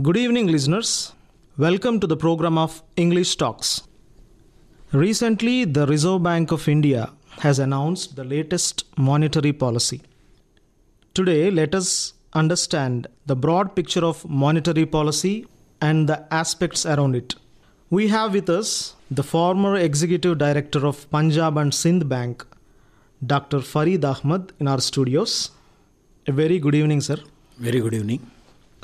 Good evening, listeners. Welcome to the program of English Talks. Recently, the Reserve Bank of India has announced the latest monetary policy. Today, let us understand the broad picture of monetary policy and the aspects around it. We have with us the former Executive Director of Punjab and Sindh Bank, Dr. Farid Ahmad, in our studios. A very good evening, sir. Very good evening.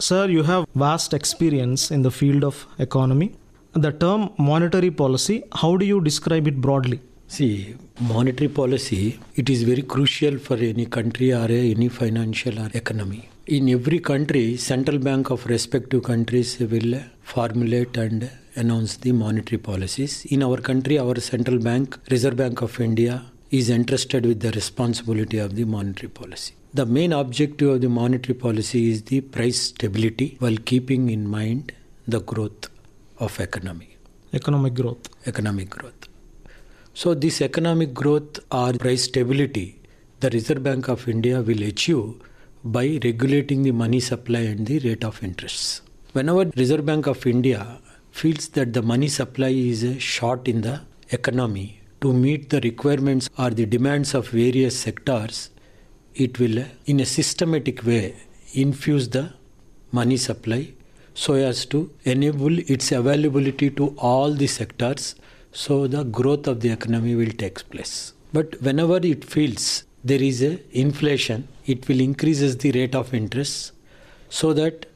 Sir, you have vast experience in the field of economy. The term monetary policy, how do you describe it broadly? See, monetary policy, it is very crucial for any country or any financial or economy. In every country, central bank of respective countries will formulate and announce the monetary policies. In our country, our central bank, Reserve Bank of India, is entrusted with the responsibility of the monetary policy. The main objective of the monetary policy is the price stability while keeping in mind the growth of economy. Economic growth. So this economic growth or price stability, the Reserve Bank of India will achieve by regulating the money supply and the rate of interest. Whenever Reserve Bank of India feels that the money supply is short in the economy to meet the requirements or the demands of various sectors, it will, in a systematic way, infuse the money supply so as to enable its availability to all the sectors, so the growth of the economy will take place. But whenever it feels there is a inflation, it will increases the rate of interest so that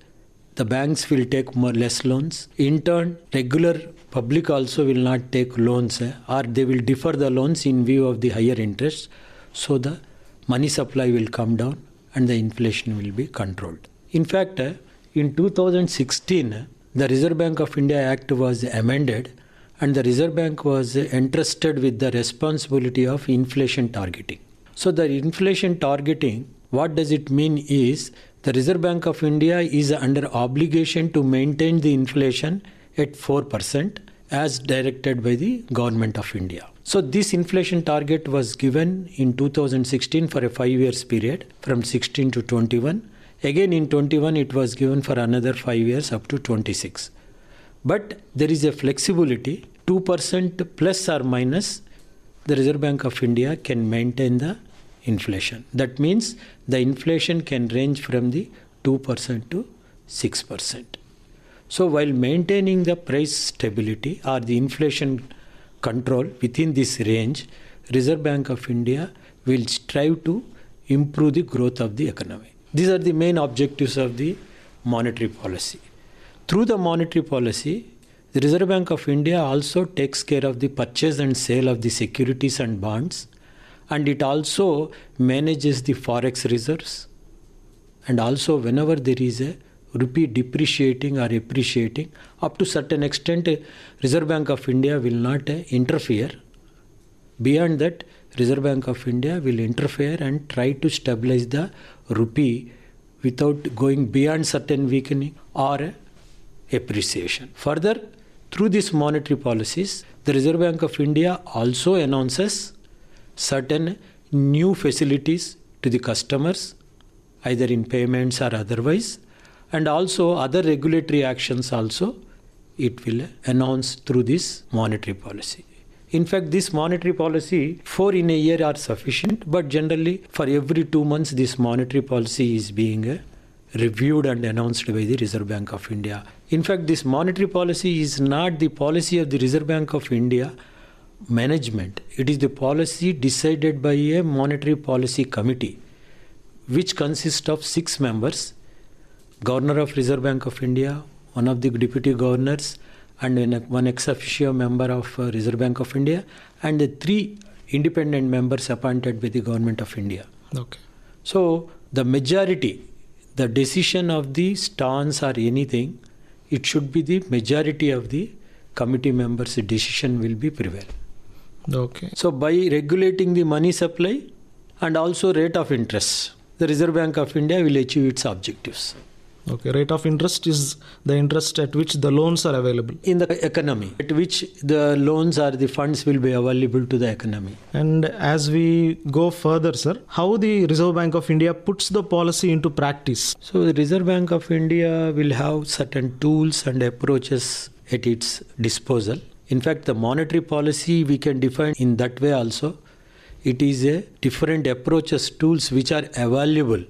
the banks will take more less loans. In turn, regular public also will not take loans or they will defer the loans in view of the higher interest. So the money supply will come down and the inflation will be controlled. In fact, in 2016, the Reserve Bank of India Act was amended and the Reserve Bank was entrusted with the responsibility of inflation targeting. So the inflation targeting, what does it mean is the Reserve Bank of India is under obligation to maintain the inflation at 4% as directed by the Government of India. So this inflation target was given in 2016 for a 5 years period from 16 to 21. Again in 21 it was given for another 5 years up to 26. But there is a flexibility, 2% plus or minus, the Reserve Bank of India can maintain the inflation. That means the inflation can range from the 2% to 6%. So while maintaining the price stability or the inflation control within this range, Reserve Bank of India will strive to improve the growth of the economy. These are the main objectives of the monetary policy. Through the monetary policy, the Reserve Bank of India also takes care of the purchase and sale of the securities and bonds, and it also manages the forex reserves. And also whenever there is a rupee depreciating or appreciating, up to certain extent Reserve Bank of India will not interfere. Beyond that, Reserve Bank of India will interfere and try to stabilize the rupee without going beyond certain weakening or appreciation. Further, through these monetary policies, the Reserve Bank of India also announces certain new facilities to the customers, either in payments or otherwise. And also other regulatory actions also it will announce through this monetary policy. In fact, this monetary policy, 4 in a year are sufficient, but generally for every 2 months this monetary policy is being reviewed and announced by the Reserve Bank of India. In fact, this monetary policy is not the policy of the Reserve Bank of India management. It is the policy decided by a monetary policy committee which consists of 6 members: Governor of Reserve Bank of India, one of the deputy governors, and one ex officio member of Reserve Bank of India, and 3 independent members appointed by the Government of India. Okay. So the majority, the decision of the stance or anything, it should be the majority of the committee members' decision will be prevail. Okay. So by regulating the money supply and also rate of interest, the Reserve Bank of India will achieve its objectives. Okay, rate of interest is the interest at which the loans are available. In the economy, at which the loans or the funds will be available to the economy. And as we go further, sir, how the Reserve Bank of India puts the policy into practice? So the Reserve Bank of India will have certain tools and approaches at its disposal. In fact, the monetary policy we can define in that way also. It is a different approaches, tools which are available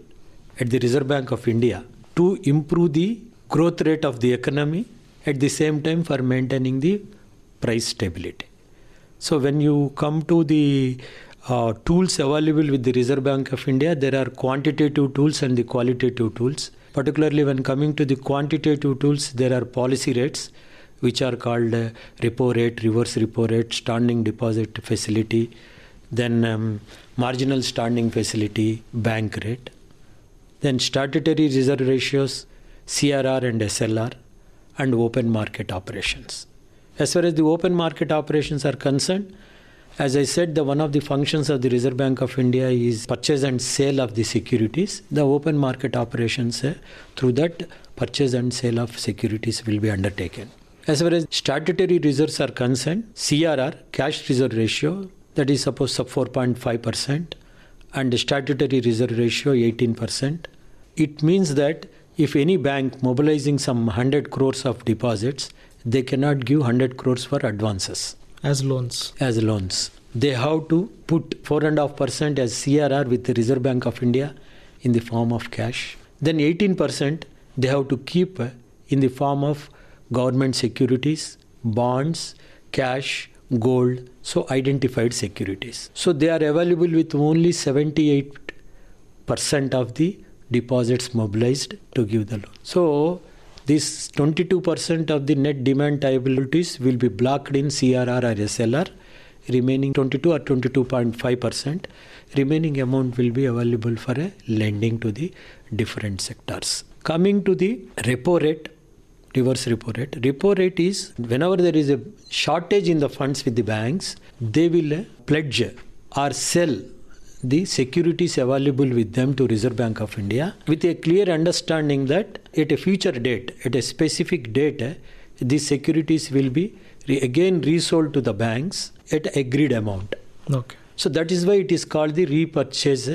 at the Reserve Bank of India to improve the growth rate of the economy, at the same time for maintaining the price stability. So when you come to the tools available with the Reserve Bank of India, there are quantitative tools and the qualitative tools. Particularly when coming to the quantitative tools, there are policy rates which are called repo rate, reverse repo rate, standing deposit facility, then marginal standing facility, bank rate. Then statutory reserve ratios, CRR and SLR, and open market operations. As far as the open market operations are concerned, as I said, one of the functions of the Reserve Bank of India is purchase and sale of the securities. The open market operations, through that purchase and sale of securities will be undertaken. As far as statutory reserves are concerned, CRR, cash reserve ratio, that is supposed sub 4.5%, and the statutory reserve ratio 18%. It means that if any bank mobilizing some 100 crores of deposits, they cannot give 100 crores for advances. As loans. As loans. They have to put 4.5% as CRR with the Reserve Bank of India in the form of cash. Then 18% they have to keep in the form of government securities, bonds, cash, gold, so identified securities. So they are available with only 78% of the deposits mobilized to give the loan. So this 22% of the net demand liabilities will be blocked in CRR or SLR, remaining 22 or 22.5%, remaining amount will be available for a lending to the different sectors. Coming to the repo rate, reverse repo rate. Repo rate is whenever there is a shortage in the funds with the banks, they will pledge or sell the securities available with them to Reserve Bank of India with a clear understanding that at a future date, at a specific date, these securities will be again resold to the banks at agreed amount. Okay. So that is why it is called the repurchase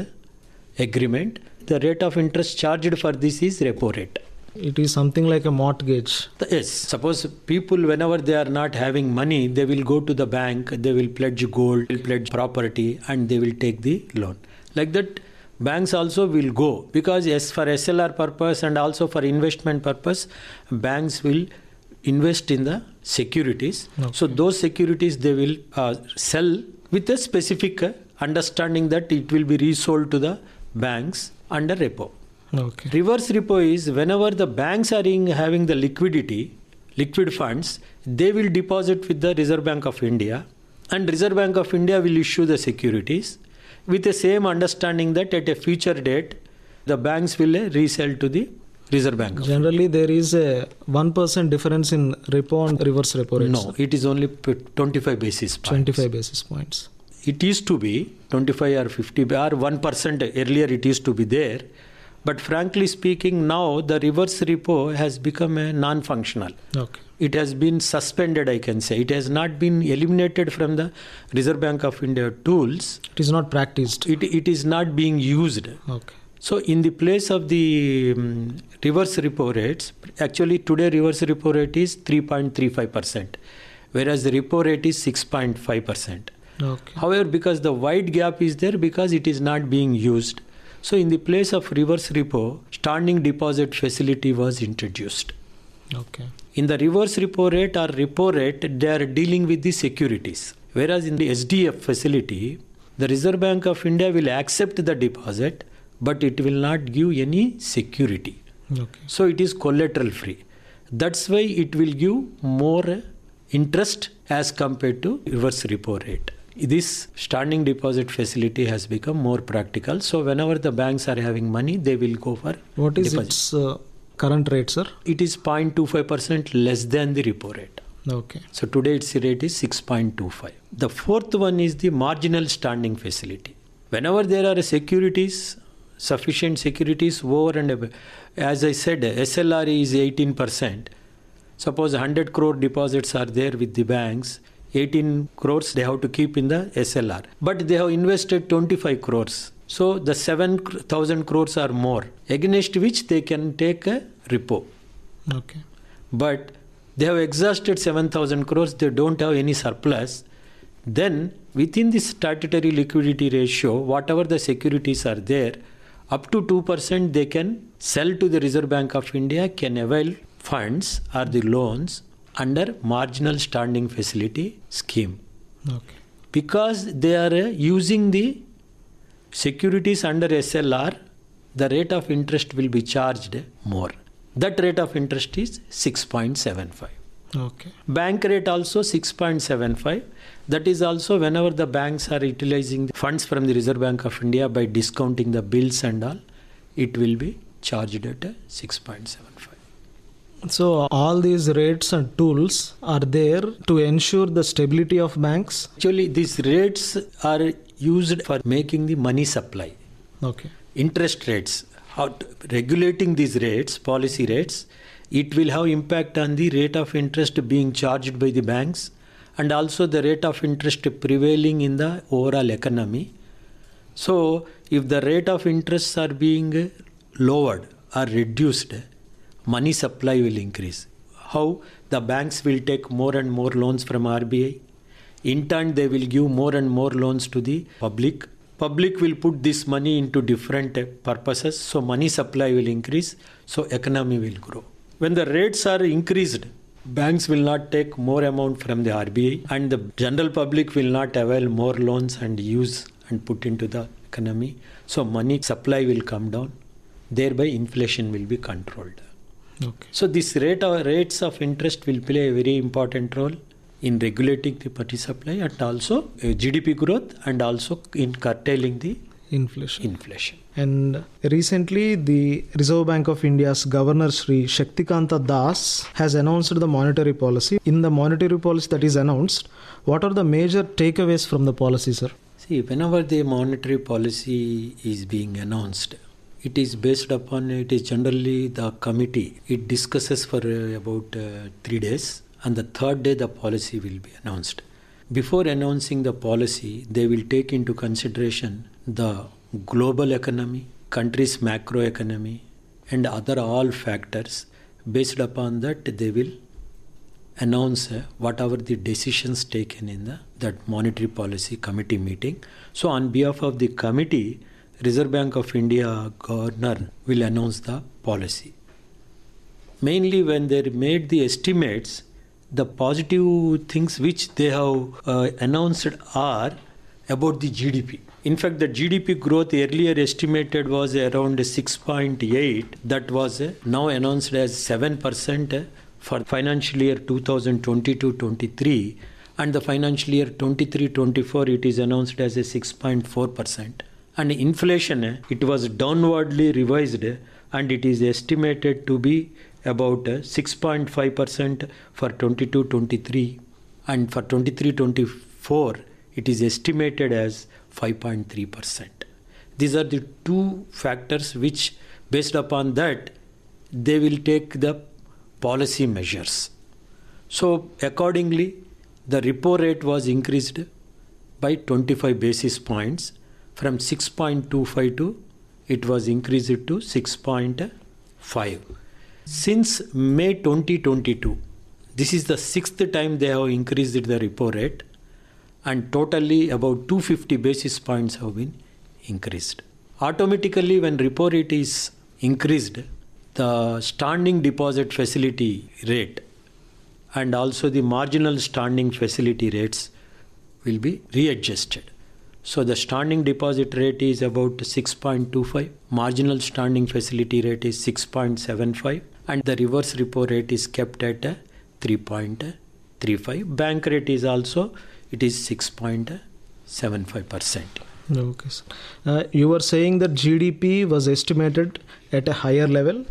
agreement. The rate of interest charged for this is repo rate. It is something like a mortgage. Yes. Suppose people, whenever they are not having money, they will go to the bank, they will pledge gold, will pledge property, and they will take the loan. Like that, banks also will go, because as for SLR purpose and also for investment purpose, banks will invest in the securities. Okay. So those securities they will sell with a specific understanding that it will be resold to the banks under repo. Okay. Reverse repo is whenever the banks are having the liquid funds, they will deposit with the Reserve Bank of India, and Reserve Bank of India will issue the securities with the same understanding that at a future date, the banks will resell to the Reserve Bank. Generally, there is a 1% difference in repo and reverse repo rates. No, it is only 25 basis points. 25 basis points. It used to be 25 or 50 or 1% earlier it used to be there. But frankly speaking, now the reverse repo has become a non-functional. Okay. It has been suspended, I can say. It has not been eliminated from the Reserve Bank of India tools. It is not practiced. It is not being used. Okay. So in the place of the reverse repo rates, actually today reverse repo rate is 3.35%, whereas the repo rate is 6.5%. Okay. However, because the wide gap is there, because it is not being used. So in the place of reverse repo, standing deposit facility was introduced. Okay. In the reverse repo rate or repo rate, they are dealing with the securities. Whereas in the SDF facility, the Reserve Bank of India will accept the deposit, but it will not give any security. Okay. So it is collateral free. That's why it will give more interest as compared to reverse repo rate. This standing deposit facility has become more practical. So whenever the banks are having money, they will go for deposits. What is its current rate, sir? It is 0.25% less than the repo rate. Okay. So today its rate is 6.25. The fourth one is the marginal standing facility. Whenever there are securities sufficient securities over and above. As I said, SLR is 18%. Suppose 100 crore deposits are there with the banks, 18 crores they have to keep in the SLR. But they have invested 25 crores. So the 7,000 crores are more, against which they can take a repo. Okay. But they have exhausted 7,000 crores, they don't have any surplus. Then within the statutory liquidity ratio, whatever the securities are there, up to 2% they can sell to the Reserve Bank of India, can avail funds or the loans under marginal standing facility scheme. Okay. Because they are using the securities under SLR, the rate of interest will be charged more. That rate of interest is 6.75. Okay. Bank rate also 6.75. That is also whenever the banks are utilizing the funds from the Reserve Bank of India by discounting the bills and all, it will be charged at 6.75. So all these rates and tools are there to ensure the stability of banks? Actually, these rates are used for making the money supply. Okay. Interest rates. Regulating these rates, policy rates, it will have impact on the rate of interest being charged by the banks and also the rate of interest prevailing in the overall economy. So if the rate of interest are being lowered or reduced, money supply will increase. How? The banks will take more and more loans from RBI. In turn, they will give more and more loans to the public. Public will put this money into different purposes, so money supply will increase, so economy will grow. When the rates are increased, banks will not take more amount from the RBI and the general public will not avail more loans and use and put into the economy. So money supply will come down, thereby inflation will be controlled. Okay. So this rates of interest will play a very important role in regulating the money supply and also GDP growth and also in curtailing the inflation. And recently the Reserve Bank of India's Governor Shri Shaktikanta Das has announced the monetary policy. In the monetary policy that is announced, what are the major takeaways from the policy, sir? See, whenever the monetary policy is being announced, it is based upon, it is generally the committee. It discusses for about 3 days. And the third day the policy will be announced. Before announcing the policy, they will take into consideration the global economy, country's macroeconomy and other all factors. Based upon that, they will announce whatever the decisions taken in that monetary policy committee meeting. So on behalf of the committee, Reserve Bank of India Governor will announce the policy. Mainly when they made the estimates, the positive things which they have announced are about the GDP. In fact, the GDP growth earlier estimated was around 6.8. That was now announced as 7% for financial year 2022-23. And the financial year 23-24, it is announced as a 6.4%. And inflation, it was downwardly revised and it is estimated to be about 6.5% for 22-23 and for 23-24 it is estimated as 5.3%. These are the two factors which based upon that they will take the policy measures. So accordingly the repo rate was increased by 25 basis points from 6.25 to it was increased to 6.5. Since May 2022, this is the sixth time they have increased the repo rate and totally about 250 basis points have been increased. Automatically when repo rate is increased, the standing deposit facility rate and also the marginal standing facility rates will be readjusted. So the standing deposit rate is about 6.25, marginal standing facility rate is 6.75. And the reverse repo rate is kept at 3.35. Bank rate is also, it is 6.75%. Okay, sir. You were saying that GDP was estimated at a higher level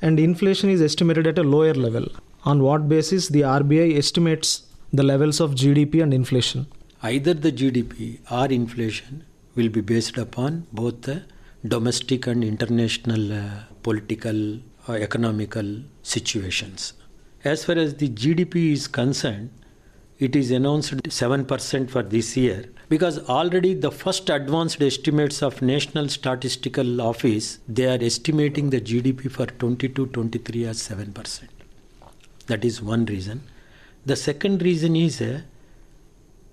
and inflation is estimated at a lower level. On what basis the RBI estimates the levels of GDP and inflation? Either the GDP or inflation will be based upon both the domestic and international political or economical situations. As far as the GDP is concerned, it is announced 7% for this year because already the first advanced estimates of National Statistical Office, they are estimating the GDP for 22-23 as 7%. That is one reason. The second reason is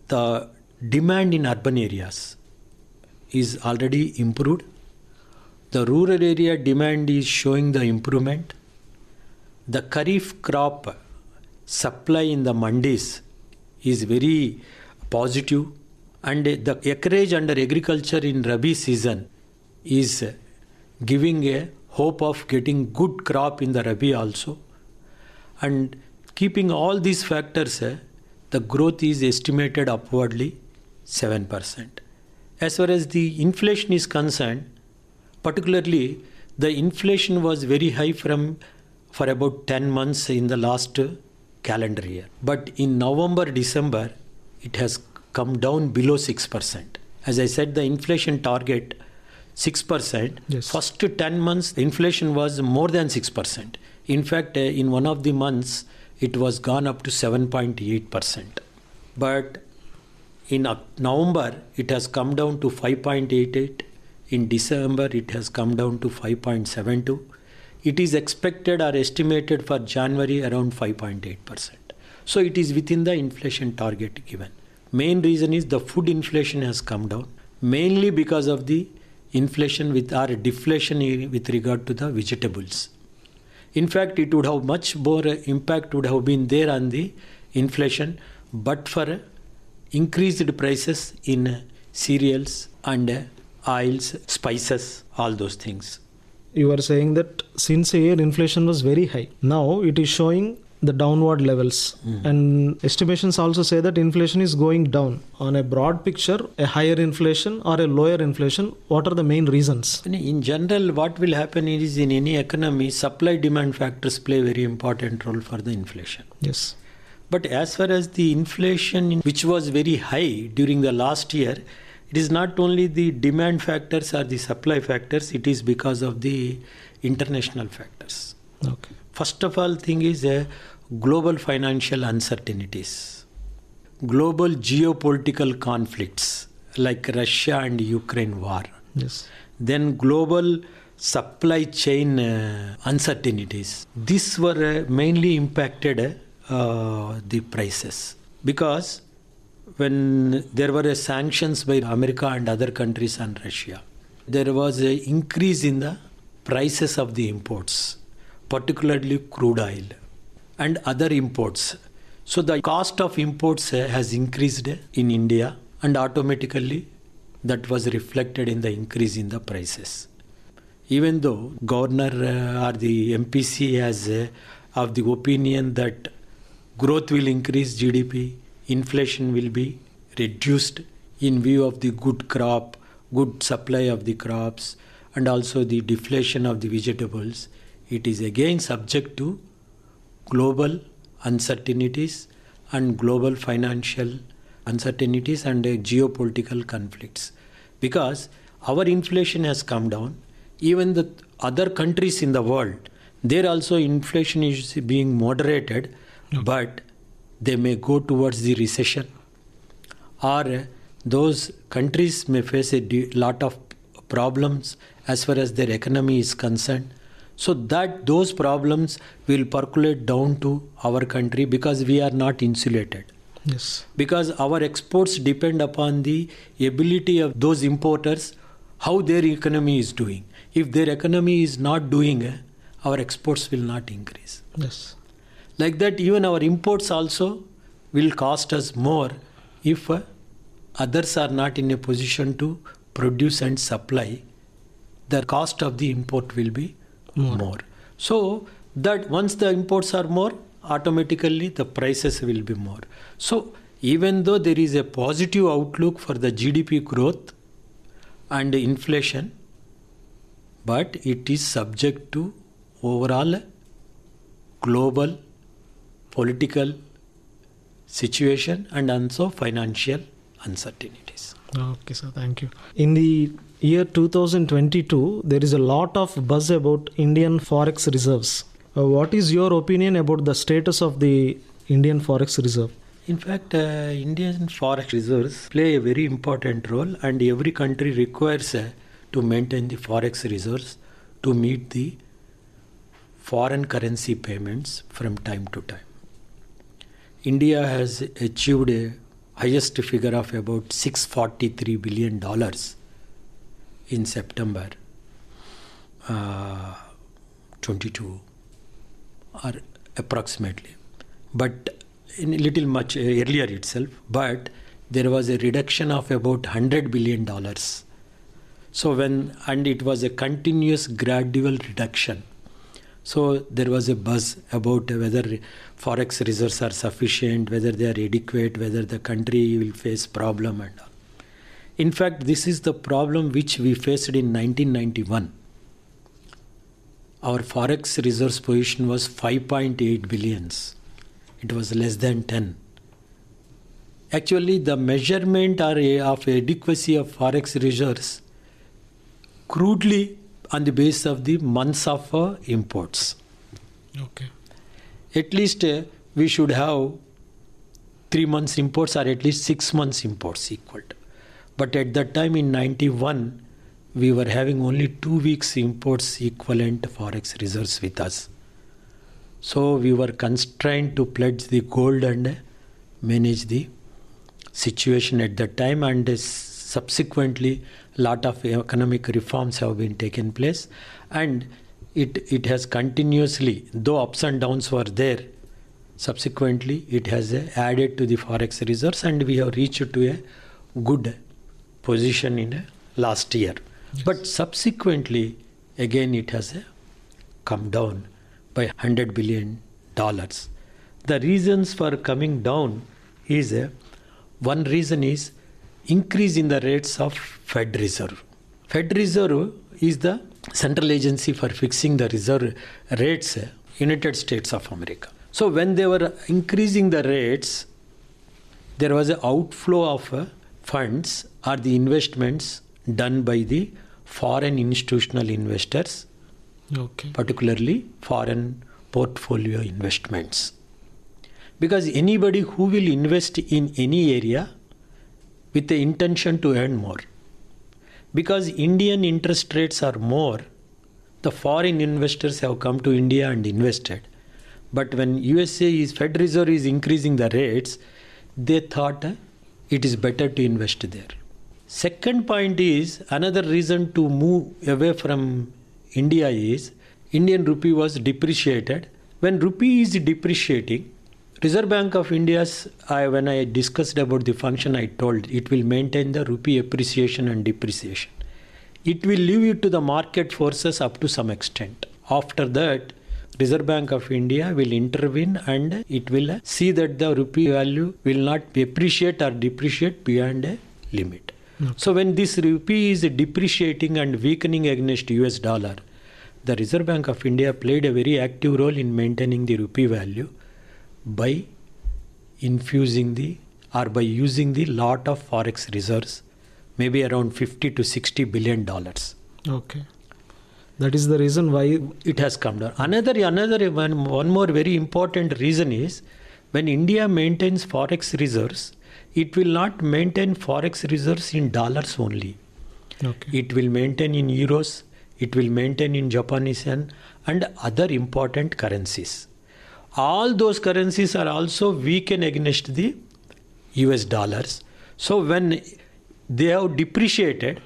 the demand in urban areas is already improved. The rural area demand is showing the improvement. The kharif crop supply in the mandis is very positive, and the acreage under agriculture in rabi season is giving a hope of getting good crop in the rabi also. And keeping all these factors, the growth is estimated upwardly 7%. As far as the inflation is concerned, particularly the inflation was very high for about 10 months in the last calendar year. But in November, December, it has come down below 6%. As I said, the inflation target 6%. Yes. First 10 months, the inflation was more than 6%. In fact, in one of the months, it was gone up to 7.8%. But in November, it has come down to 5.88%. In December, it has come down to 5.72%. It is expected or estimated for January around 5.8%. So it is within the inflation target given. Main reason is the food inflation has come down, mainly because of the inflation or deflation with regard to the vegetables. In fact, it would have much more impact would have been there on the inflation, but for increased prices in cereals and oils, spices, all those things. You are saying that since a year inflation was very high, now it is showing the downward levels. And estimations also say that inflation is going down. On a broad picture, a higher inflation or a lower inflation, what are the main reasons? In general, what will happen is in any economy, supply-demand factors play a very important role for the inflation. Yes. But as far as the inflation, which was very high during the last year, it is not only the demand factors or the supply factors, it is because of the international factors. Okay. First of all thing is global financial uncertainties, global geopolitical conflicts like Russia and Ukraine war. Yes. Then global supply chain uncertainties. These were mainly impacted the prices because when there were sanctions by America and other countries on Russia, there was an increase in the prices of the imports, particularly crude oil and other imports. So the cost of imports has increased in India, and automatically that was reflected in the increase in the prices. Even though governor or the MPC has of the opinion that growth will increase GDP, inflation will be reduced in view of the good crop, good supply of the crops, and also the deflation of the vegetables. It is again subject to global uncertainties and global financial uncertainties and geopolitical conflicts. Because our inflation has come down, even the other countries in the world, there also inflation is being moderated, but they may go towards the recession, or those countries may face a lot of problems as far as their economy is concerned. So that those problems will percolate down to our country because we are not insulated. Yes. Because our exports depend upon the ability of those importers, how their economy is doing. If their economy is not doing, our exports will not increase. Yes. Like that, even our imports also will cost us more if others are not in a position to produce and supply. The cost of the import will be more. So that once the imports are more, automatically the prices will be more. So even though there is a positive outlook for the GDP growth and inflation, but it is subject to overall global political situation and also financial uncertainties. Okay, sir. Thank you. In the year 2022, there is a lot of buzz about Indian forex reserves. What is your opinion about the status of the Indian forex reserve? In fact, Indian forex reserves play a very important role, and every country requires to maintain the forex reserves to meet the foreign currency payments from time to time. India has achieved a highest figure of about $643 billion in September 22 or approximately. But in a little much earlier itself, but there was a reduction of about $100 billion. So and it was a continuous gradual reduction. So there was a buzz about whether forex reserves are sufficient, whether they are adequate, whether the country will face problem and all. In fact, this is the problem which we faced in 1991. Our forex reserves position was 5.8 billions. It was less than 10. Actually, the measurement of adequacy of forex reserves crudely on the basis of the months of imports. Okay. At least we should have 3 months imports or at least 6 months imports equaled. But at that time in 91, we were having only 2 weeks imports equivalent forex reserves with us. So we were constrained to pledge the gold and manage the situation at that time, and subsequently a lot of economic reforms have been taken place, and it has continuously, though ups and downs were there, subsequently it has added to the forex reserves, and we have reached to a good position in last year. Yes. But subsequently again it has come down by $100 billion. The reasons for coming down is one reason is increase in the rates of Fed Reserve. Fed Reserve is the central agency for fixing the reserve rates in United States of America. So when they were increasing the rates, there was an outflow of funds or the investments done by the foreign institutional investors, okay, particularly foreign portfolio investments. Because anybody who will invest in any area with the intention to earn more. Because Indian interest rates are more, the foreign investors have come to India and invested. But when USA's Fed Reserve is increasing the rates, they thought it is better to invest there. Second point is, another reason to move away from India is, Indian rupee was depreciated. When rupee is depreciating, Reserve Bank of India's, when I discussed about the function, I told it will maintain the rupee appreciation and depreciation. It will leave it to the market forces up to some extent. After that, Reserve Bank of India will intervene and it will see that the rupee value will not appreciate or depreciate beyond a limit. Okay. So when this rupee is depreciating and weakening against US dollar, the Reserve Bank of India played a very active role in maintaining the rupee value by using the lot of forex reserves, maybe around $50 to $60 billion. Okay, that is the reason why it has come down. One more very important reason is, when India maintains forex reserves, it will not maintain forex reserves in dollars only. Okay. It will maintain in euros, it will maintain in Japanese yen and other important currencies. All those currencies are also weakened against the US dollars. So when they have depreciated,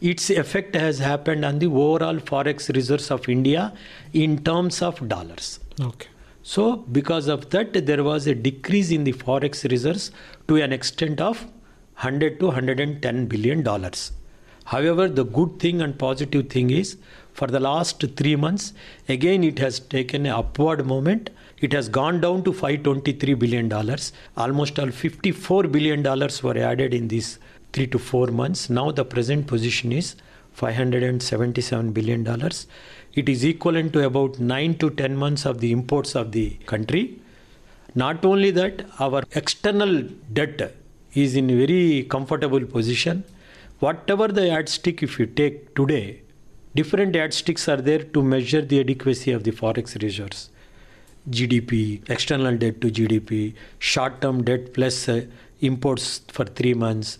its effect has happened on the overall forex reserves of India in terms of dollars. Okay. So because of that, there was a decrease in the forex reserves to an extent of $100 to $110 billion. However, the good thing and positive thing is, for the last 3 months, again it has taken an upward movement. It has gone down to $523 billion. Almost all $54 billion were added in these 3 to 4 months. Now the present position is $577 billion. It is equivalent to about 9 to 10 months of the imports of the country. Not only that, our external debt is in very comfortable position. Whatever the yardstick, if you take today, different yardsticks are there to measure the adequacy of the forex reserves. GDP, external debt to GDP, short-term debt plus imports for 3 months,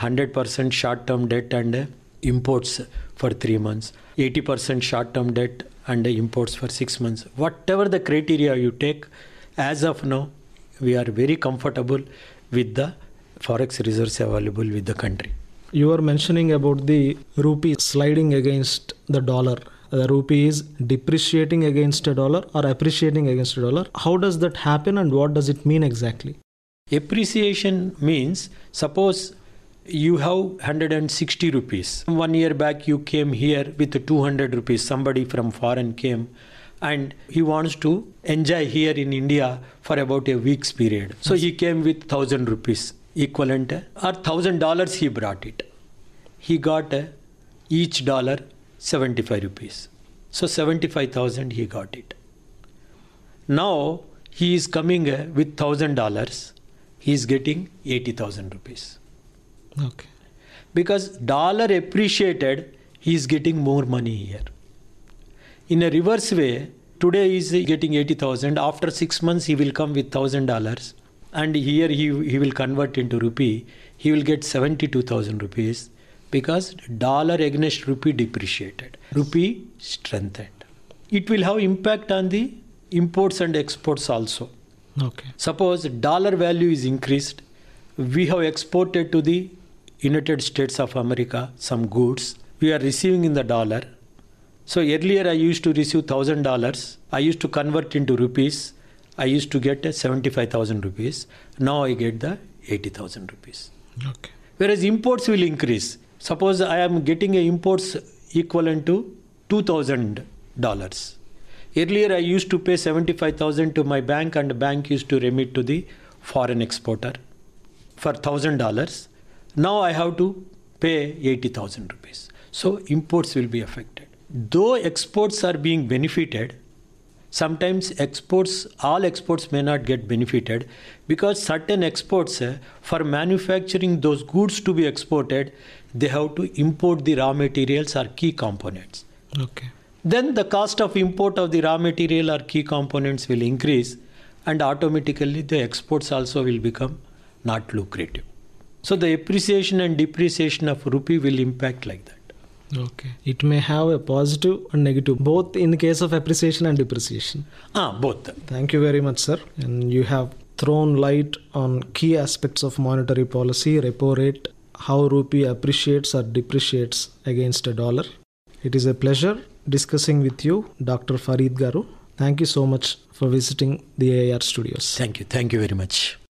100% short-term debt and imports for 3 months, 80% short-term debt and imports for 6 months. Whatever the criteria you take, as of now, we are very comfortable with the forex reserves available with the country. You are mentioning about the rupee sliding against the dollar. The rupee is depreciating against a dollar or appreciating against a dollar. How does that happen and what does it mean exactly? Appreciation means, suppose you have 160 rupees. 1 year back you came here with 200 rupees. Somebody from foreign came and he wants to enjoy here in India for about a week's period. So he came with 1,000 rupees equivalent or $1,000 he brought it. He got each dollar 75 rupees. So 75,000 he got it. Now he is coming with $1,000. He is getting 80,000 rupees. Okay. Because dollar appreciated, he is getting more money here. In a reverse way, today he is getting 80,000. After 6 months he will come with $1,000. And here he will convert into rupee. He will get 72,000 rupees. Because dollar against rupee depreciated, rupee strengthened. It will have impact on the imports and exports also. Okay. Suppose dollar value is increased. We have exported to the United States of America some goods. We are receiving in the dollar. So earlier I used to receive $1,000. I used to convert into rupees. I used to get 75,000 rupees. Now I get the 80,000 rupees. Okay. Whereas imports will increase. Suppose I am getting an imports equivalent to $2,000. Earlier I used to pay 75,000 to my bank and bank used to remit to the foreign exporter for $1,000. Now I have to pay 80,000 rupees. So imports will be affected. Though exports are being benefited, sometimes exports, all exports may not get benefited because certain exports for manufacturing those goods to be exported, they have to import the raw materials or key components. Okay. Then the cost of import of the raw material or key components will increase and automatically the exports also will become not lucrative. So the appreciation and depreciation of rupee will impact like that. Okay. It may have a positive and negative, both in the case of appreciation and depreciation. Both. Thank you very much, sir. And you have thrown light on key aspects of monetary policy, repo rate, how rupee appreciates or depreciates against a dollar. It is a pleasure discussing with you, Dr. Farid Garu. Thank you so much for visiting the AIR studios. Thank you. Thank you very much.